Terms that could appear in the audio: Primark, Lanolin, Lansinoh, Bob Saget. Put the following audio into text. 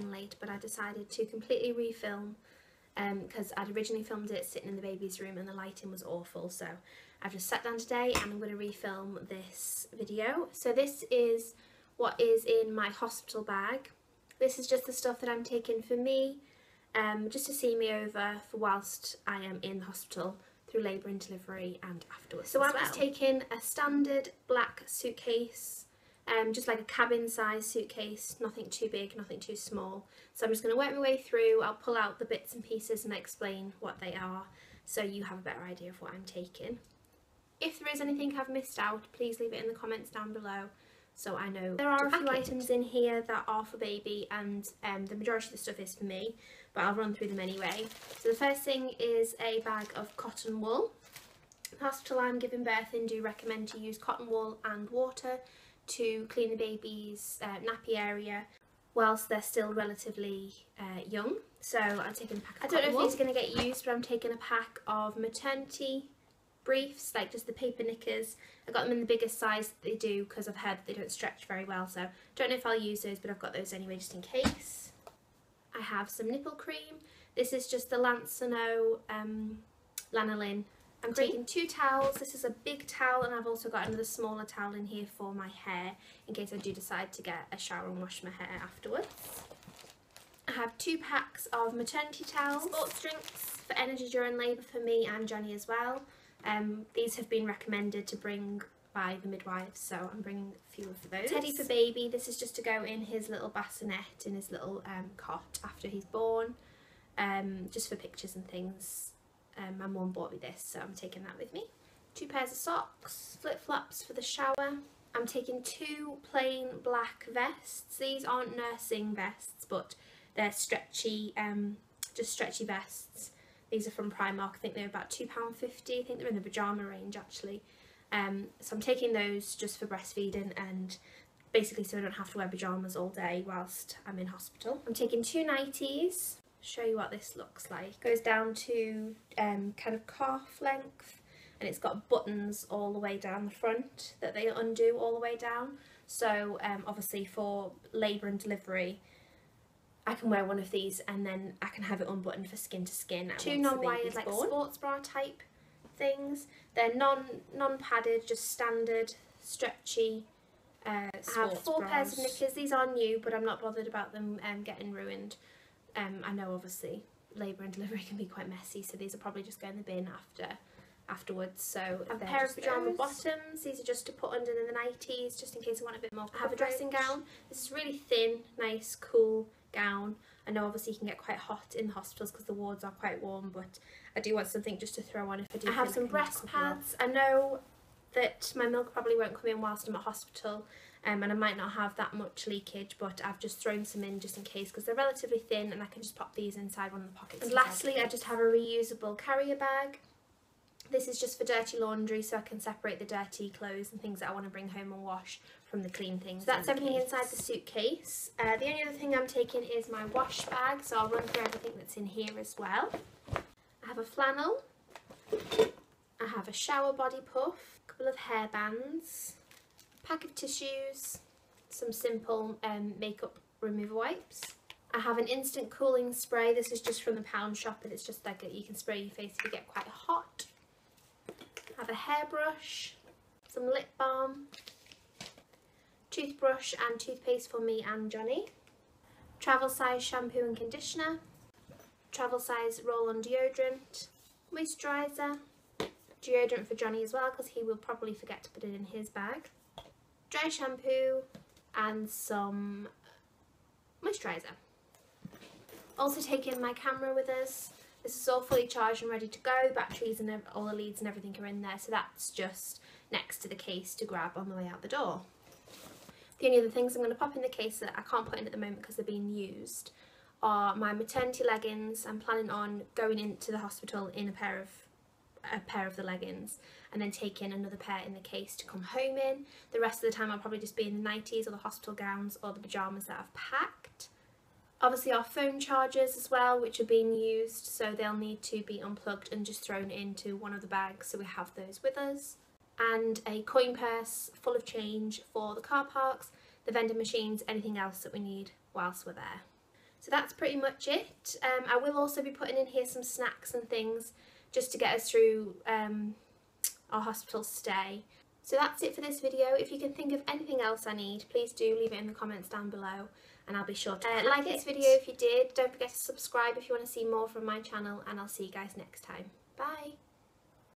been late, but I decided to completely refilm because I'd originally filmed it sitting in the baby's room and the lighting was awful, so I've just sat down today and I'm going to refilm this video. So this is what is in my hospital bag. This is just the stuff that I'm taking for me, just to see me over for whilst I am in the hospital through labour and delivery and afterwards. So I've just taken a standard black suitcase, just like a cabin size suitcase, nothing too big, nothing too small. So I'm just going to work my way through. I'll pull out the bits and pieces and explain what they are so you have a better idea of what I'm taking. If there is anything I've missed out, please leave it in the comments down below so I know. There are a few items in here that are for baby and the majority of the stuff is for me, but I'll run through them anyway. So the first thing is a bag of cotton wool. The hospital I'm giving birth in do recommend to use cotton wool and water to clean the baby's nappy area whilst they're still relatively young. So I'm taking a pack of cotton wool. I don't know if these are going to get used, but I'm taking a pack of maternity briefs, like just the paper knickers. I got them in the biggest size that they do because I've heard that they don't stretch very well, so don't know if I'll use those, but I've got those anyway just in case. I have some nipple cream. This is just the Lansinoh Lanolin. I'm taking two towels. This is a big towel and I've also got another smaller towel in here for my hair in case I do decide to get a shower and wash my hair afterwards. I have two packs of maternity towels, sports drinks for energy during labour for me and Johnny as well. These have been recommended to bring by the midwives, so I'm bringing a few of those. Teddy for baby, this is just to go in his little bassinet, in his little cot after he's born, just for pictures and things. My mum bought me this, so I'm taking that with me. Two pairs of socks, flip-flops for the shower. I'm taking two plain black vests. These aren't nursing vests, but they're stretchy, just stretchy vests. These are from Primark. I think they're about £2.50. I think they're in the pyjama range actually. So I'm taking those just for breastfeeding and basically so I don't have to wear pyjamas all day whilst I'm in hospital. I'm taking two nighties. Show you what this looks like. It goes down to kind of calf length and it's got buttons all the way down the front that they undo all the way down. So obviously for labour and delivery I can wear one of these and then I can have it unbuttoned for skin to skin. Two non-wired, like sports bra type things. They're non-padded, just standard, stretchy sports bras. I have four pairs of knickers. These are new, but I'm not bothered about them getting ruined. I know obviously labour and delivery can be quite messy, so these are probably just going in the bin afterwards. So I have a pair of pyjama bottoms. These are just to put under the nighties, just in case I want a bit more coverage. I have a dressing gown. This is really thin, nice, cool gown. I know obviously you can get quite hot in the hospitals because the wards are quite warm, but I do want something just to throw on if I do. I have some breast pads. I know that my milk probably won't come in whilst I'm at hospital, and I might not have that much leakage, but I've just thrown some in just in case because they're relatively thin and I can just pop these inside one of the pockets. And lastly, I just have a reusable carrier bag. This is just for dirty laundry, so I can separate the dirty clothes and things that I want to bring home and wash from the clean things. So that's everything inside the suitcase. The only other thing I'm taking is my wash bag, so I'll run through everything that's in here as well. I have a flannel. I have a shower body puff, a couple of hair bands, a pack of tissues, some simple makeup remover wipes. I have an instant cooling spray. This is just from the pound shop, and it's just like you can spray your face if you get quite hot. I have a hairbrush, some lip balm, toothbrush and toothpaste for me and Johnny, travel size shampoo and conditioner, travel size roll-on deodorant, moisturiser, deodorant for Johnny as well because he will probably forget to put it in his bag, dry shampoo and some moisturiser. Also taking my camera with us. This is all fully charged and ready to go. The batteries and all the leads and everything are in there, so that's just next to the case to grab on the way out the door. The only other things I'm going to pop in the case that I can't put in at the moment because they're being used are my maternity leggings. I'm planning on going into the hospital in a pair of the leggings and then taking another pair in the case to come home in. The rest of the time I'll probably just be in the nighties or the hospital gowns or the pyjamas that I've packed. Obviously our phone chargers as well, which are being used, so they'll need to be unplugged and just thrown into one of the bags, so we have those with us. And a coin purse full of change for the car parks, the vending machines, anything else that we need whilst we're there. So that's pretty much it. I will also be putting in here some snacks and things just to get us through our hospital stay. So that's it for this video. If you can think of anything else I need, please do leave it in the comments down below and I'll be sure to like this video if you did. Don't forget to subscribe if you want to see more from my channel, and I'll see you guys next time. Bye!